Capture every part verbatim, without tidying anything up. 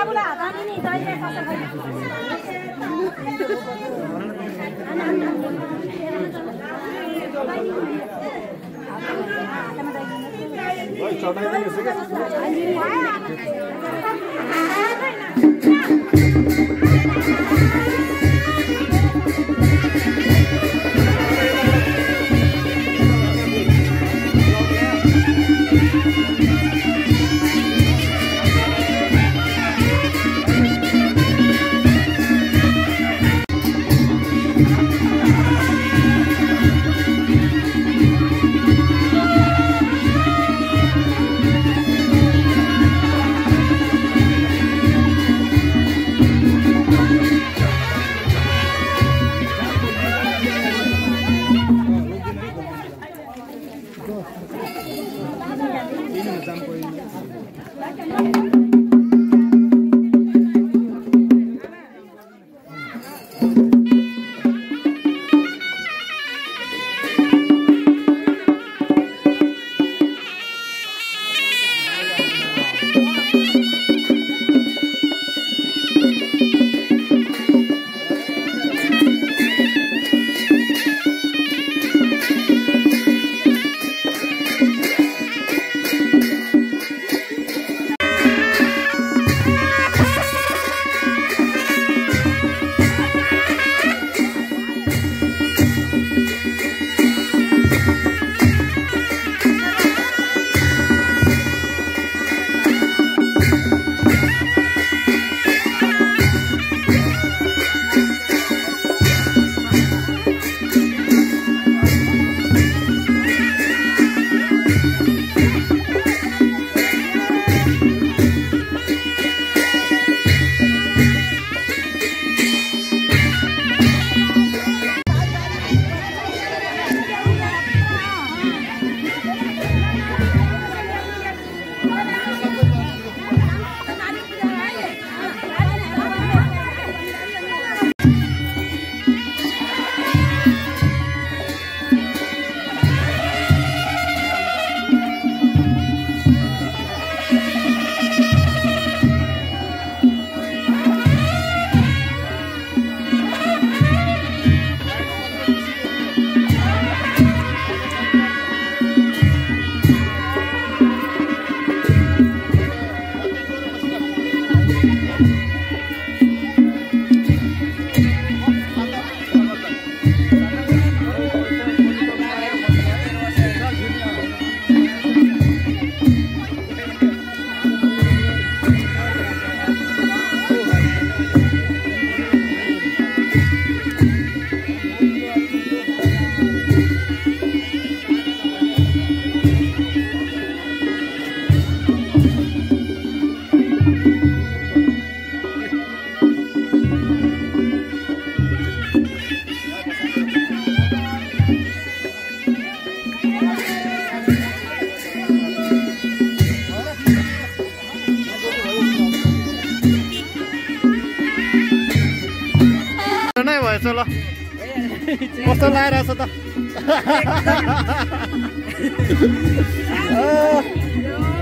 कस्तो लागिरहेछ त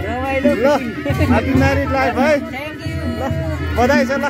रमाइलो हैप्पी म्यारिड लाइफ है ल बधाई छ ल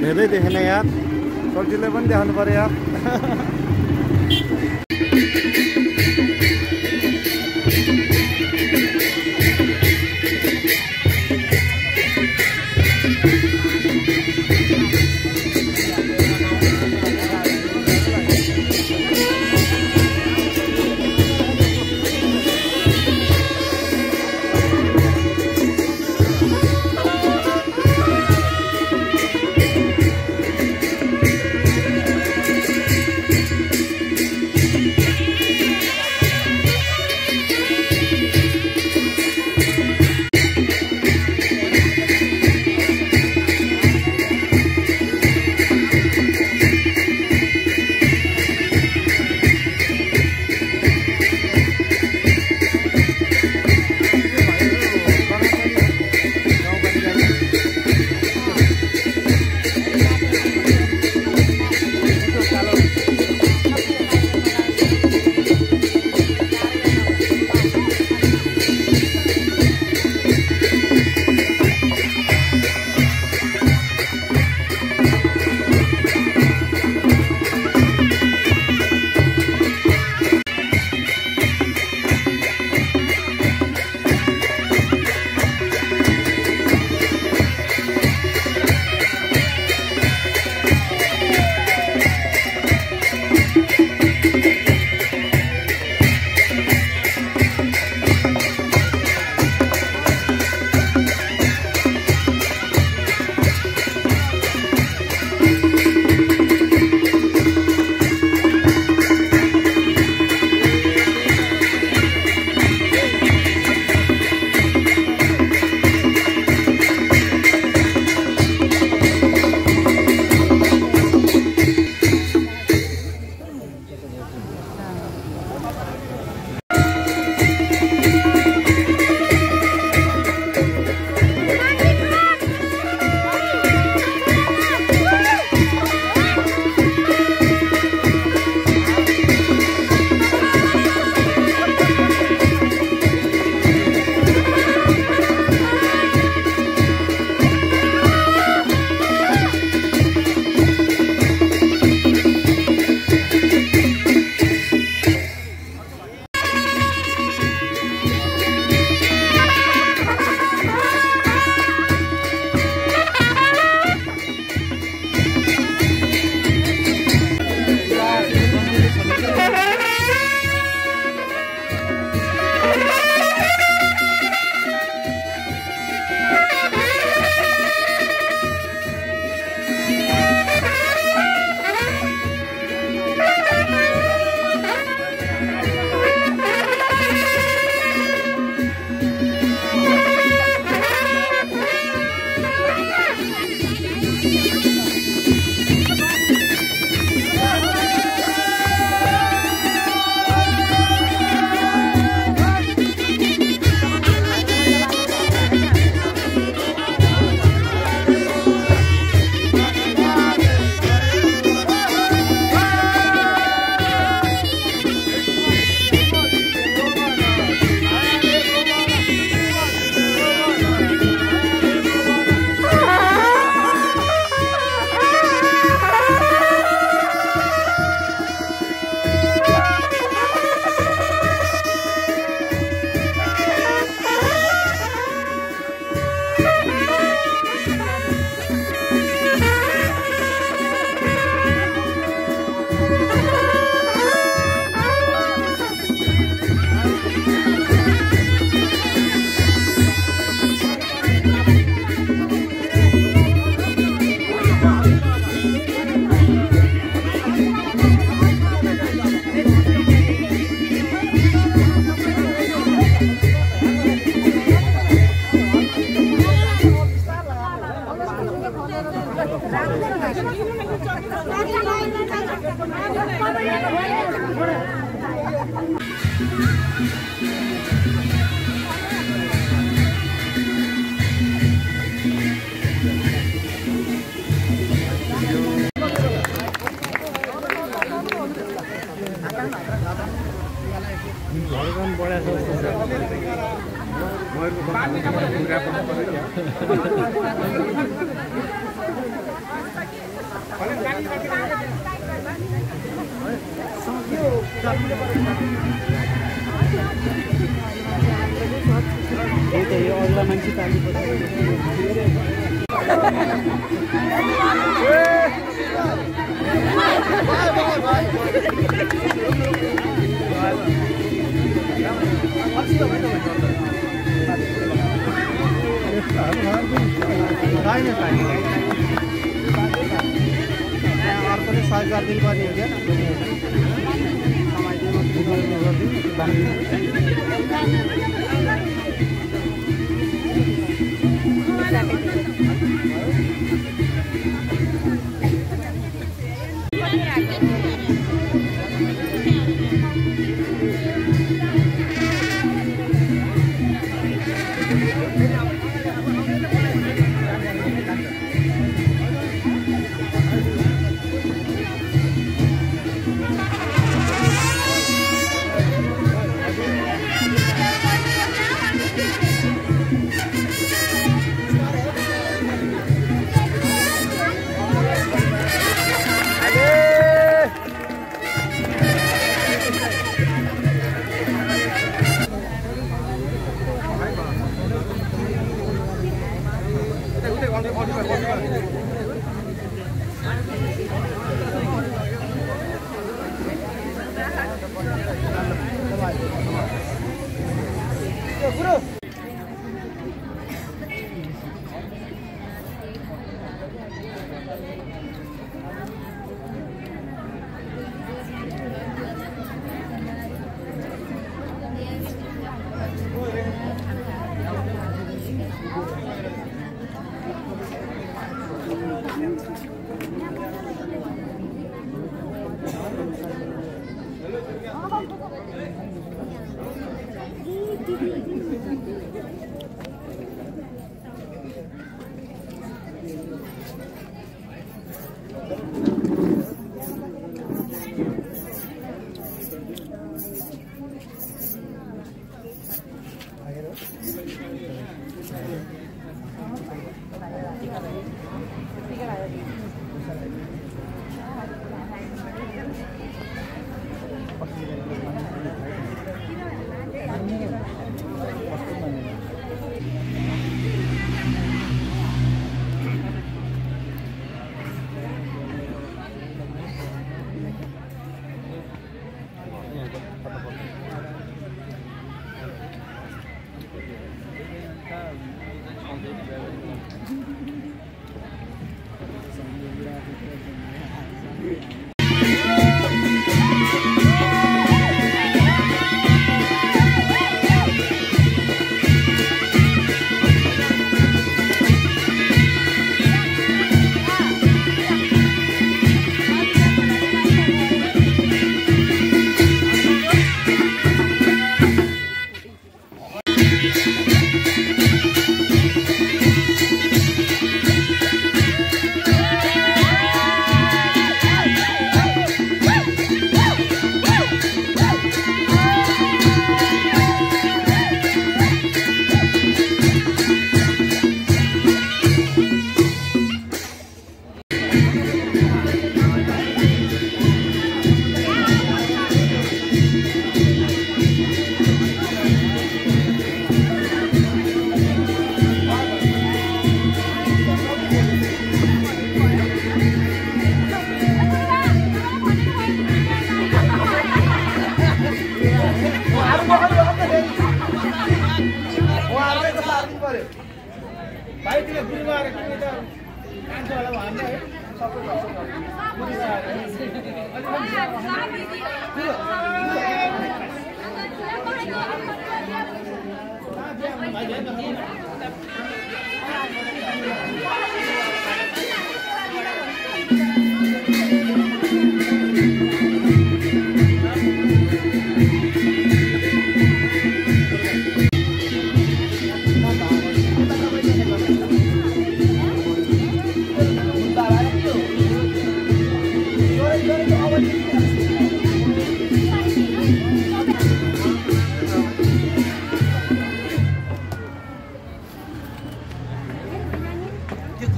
हेले देखने यार सब्जी ले बन ध्यान पर यार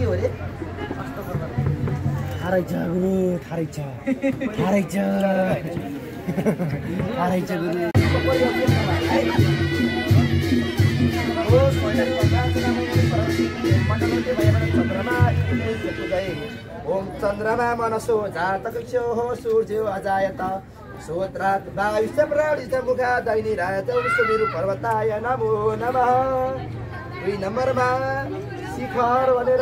के हो रे कस्तो गर्नु हारै छ गुरु हारै छ हारै छ हारै छ गुरु ओ सोने पचास नामले परसी मण्डलले भयबाट चन्द्रमा इतु गए ओम चन्द्रमा मनसो जातक छो हो सूर्य अजायत सोत्रात वायुश्च प्राणिश्च मुखा दैनी रायतौ सुमेरु पर्वताय नमो नमः दुई नम्बरमा शिखर भनेर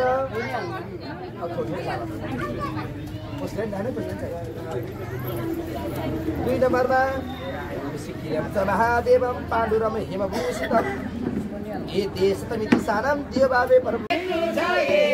उसले नाने पनि दुई नम्बरमा सिक्किमत महादेवम पाण्डुरम हिमभूषितम ए देशतमिति सारम देवभावे परम जय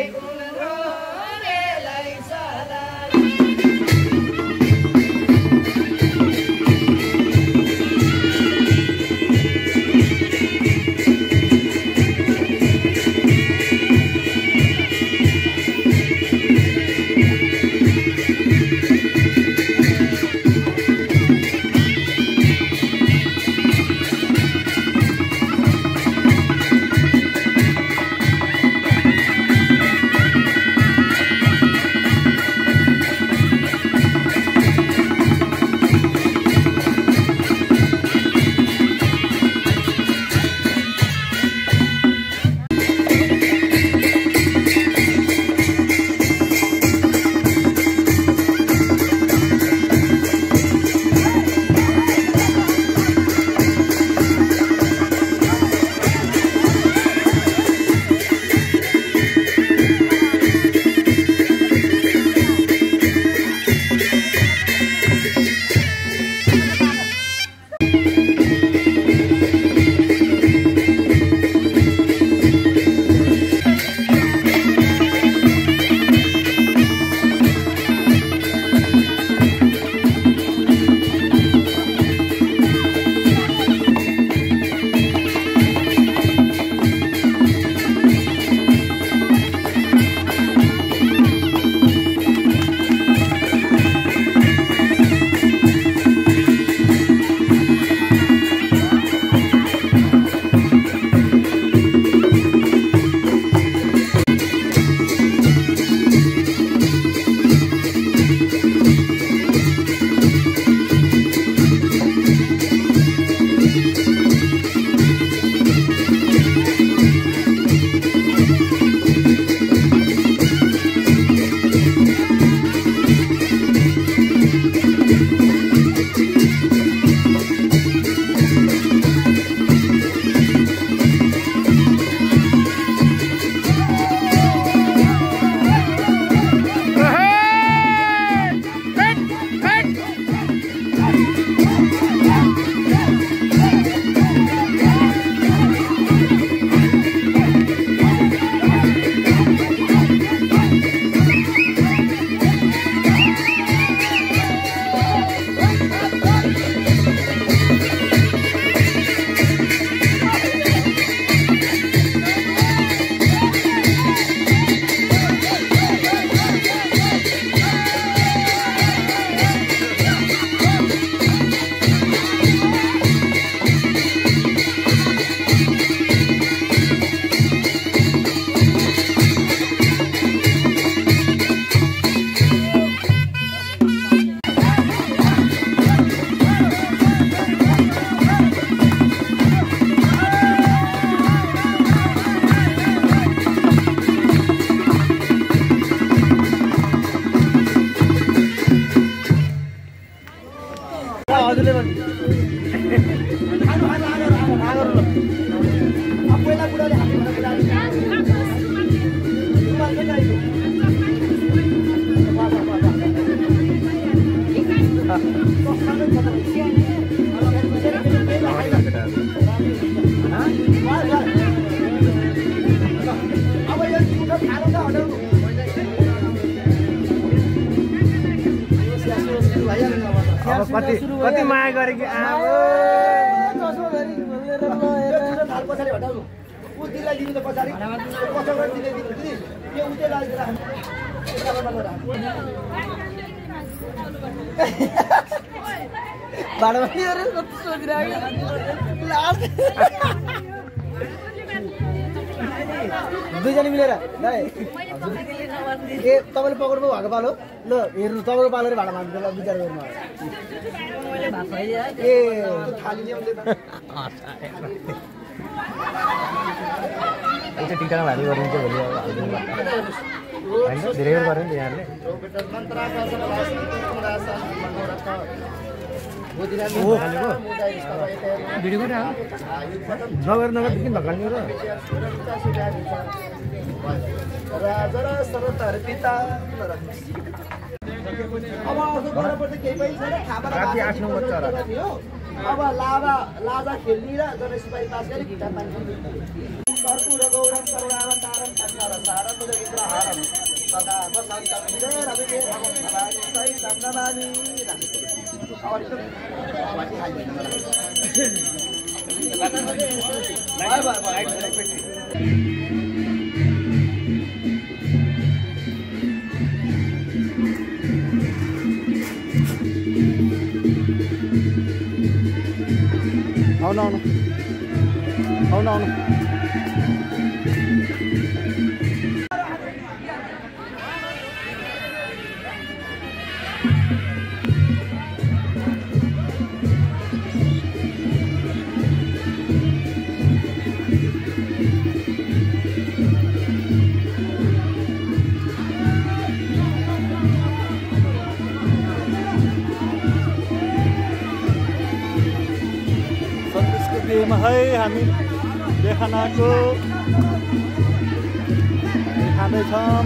कति माया गरे कि आबो कसो गरि भनेर ल थाल पछाडी हटाउनु उ दिलाई दिनु त पछाडी कसो गरि दिले दिनु कि के उते लाज राख्नु बाडो पनि अरे कति सोधिरायो लास्ट दुईजना मिलेर ल ए तपाईले पकड्नु भएको पालो ल हेर्नु तपाईको पालो भाडा माग्नु ल विचार गर्नु ए खाली ल्याउँदै अच्छा टिकटमा भाडी गरिन्छ भोलि हैन धेरै गर्नु नि यहाँले भिडियो कुरा नगर नगर किन भकाल्ने र राजा र सरतर पिता अब अर्को गर्नुपर्छ केही पनि छैन खामा राति आठ नम्बर चरा अब लाभा लाजा खेल्नी र गणेश भाइ पास गरे गिटार पाइन्छ कर्पूर गौरव सर्वाला तारम संसार सारा मुले इन्द्र हारम सदा बसन्त विजय रविले भगवान सही चन्द्रमानी और इधर आवाज हाई बाय बाय बाय पेटी Oh no no. Oh no no. है हामी देखानाको खाँदै छम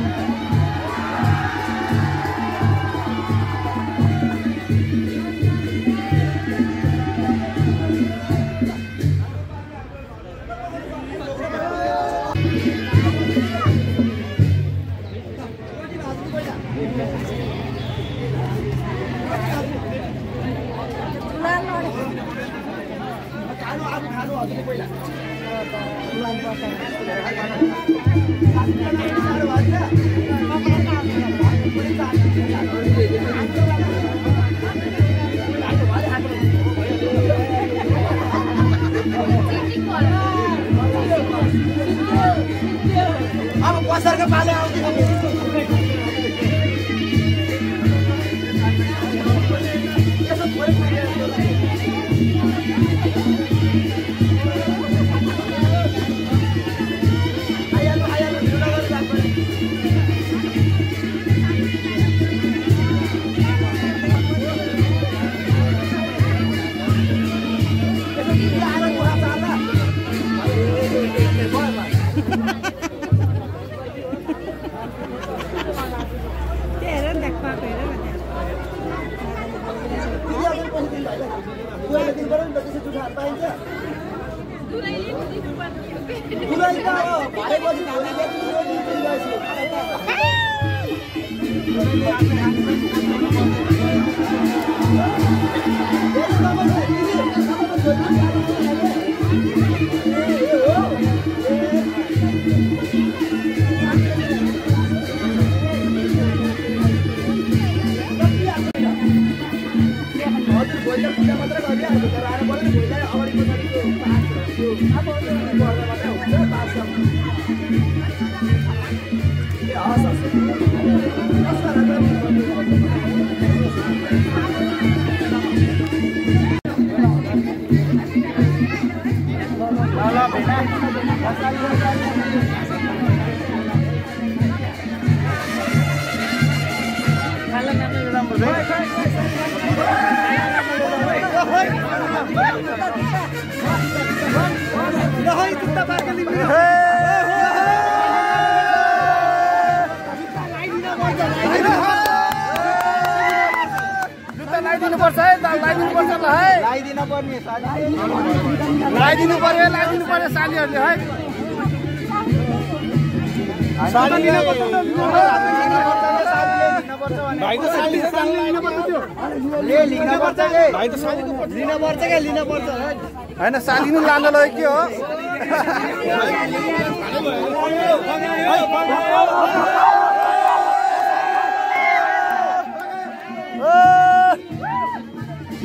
हैन सालिनु लान लगे के हो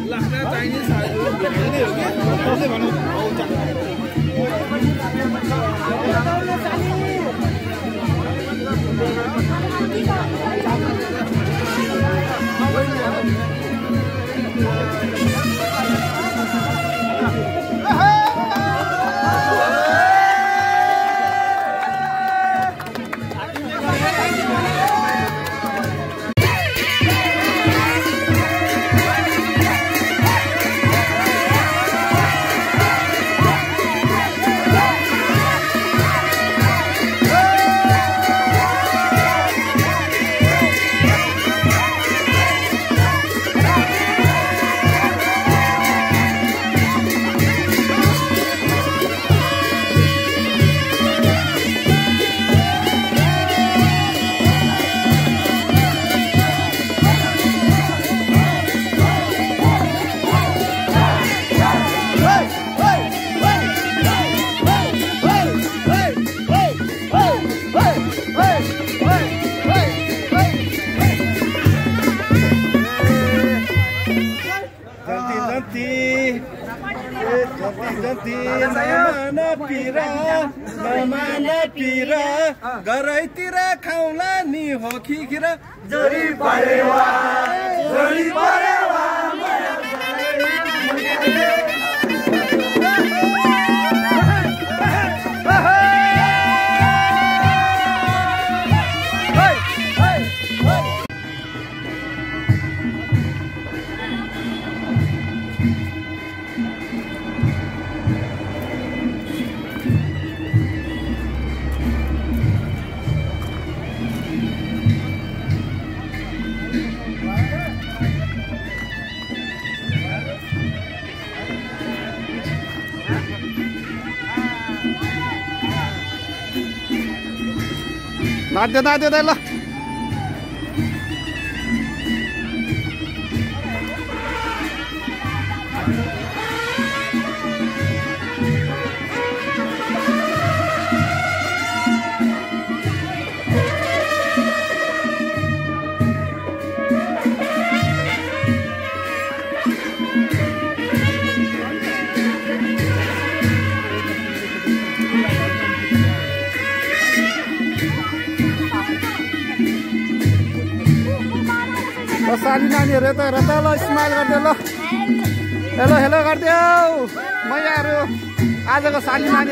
लाग्दा चाहिने सालि नै हो के कसले भन्नु पिरा नमाना पिरा गरैतिरा खाउला नि हो खिखिरा जरी परेवा जरी परेवा نادي نادي نادي لا साली नानी रहता रहता लो स्माइल कर दे लो हेलो हेलो कर दे मैं आ रहा हूँ आज का साली नानी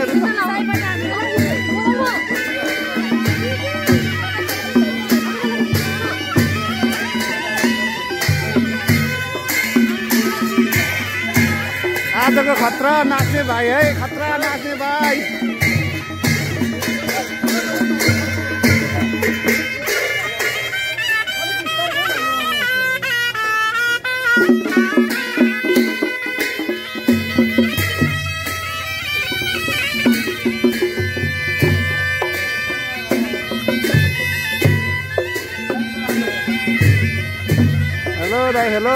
आज का खतरा नाचने भाई है खतरा नाचने भाई हेलो